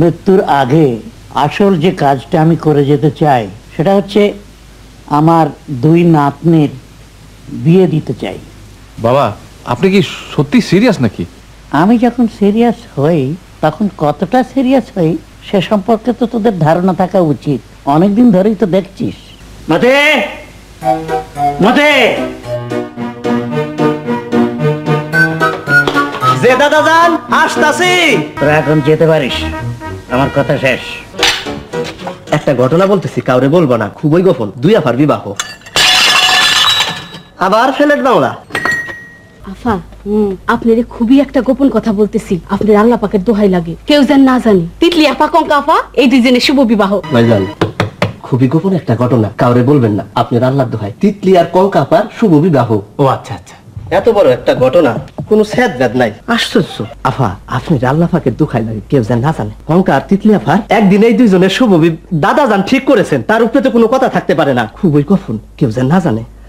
মৃত্যুর আগে আসল যে কাজটা আমি করে যেতে চাই সেটা হচ্ছে আমার দুই নাতনির বিয়ে দিতে চাই। বাবা, আপনি কি সত্যি সিরিয়াস নাকি? আমি যখন সিরিয়াস হই তখন কতটা সিরিয়াস হই সে সম্পর্কে তো তোদের ধারণা থাকা উচিত। অনেকদিন ধরেই তো দেখছিস। মতে মতে যে দাদা যান আসতাছি। তোরা এখন যেতে পারিস, আমার কথা শেষ। একটা ঘটনা বলতেছি, কাউরে বলবো না, খুবই গোপন। দুই আফার বিবাহ, আবার ফেলেট বাংলা। আফা, আপনারে খুবই একটা গোপন কথা বলতেছি, আপনার আল্লাহ পাকের দোহাই লাগে কেউ যেন না জানি। তিতলি আফা, কঙ্কা আফা, এই দুজনে শুভ বিবাহ। ভাইজান, খুবই গোপন একটা ঘটনা, কাউরে বলবেন না, আপনার আল্লাহর দোহাই। তিতলি আর কঙ্কা আপার শুভ বিবাহ। ও আচ্ছা আচ্ছা, এত বড় একটা ঘটনা, কোনো সেদবেদ নাই। আশ্চর্য। আফা, আপনি আল্লাহ পাকের দুখাই লাগে কেউ যেন না জানে। কঙ্কা আর তিতলি আফার একদিন এই দুইজনের শুভ দাদা যান ঠিক করেছেন, তার উপরে তো কোনো কথা থাকতে পারে না, খুবই গোপন, কেউ যেন না জানে।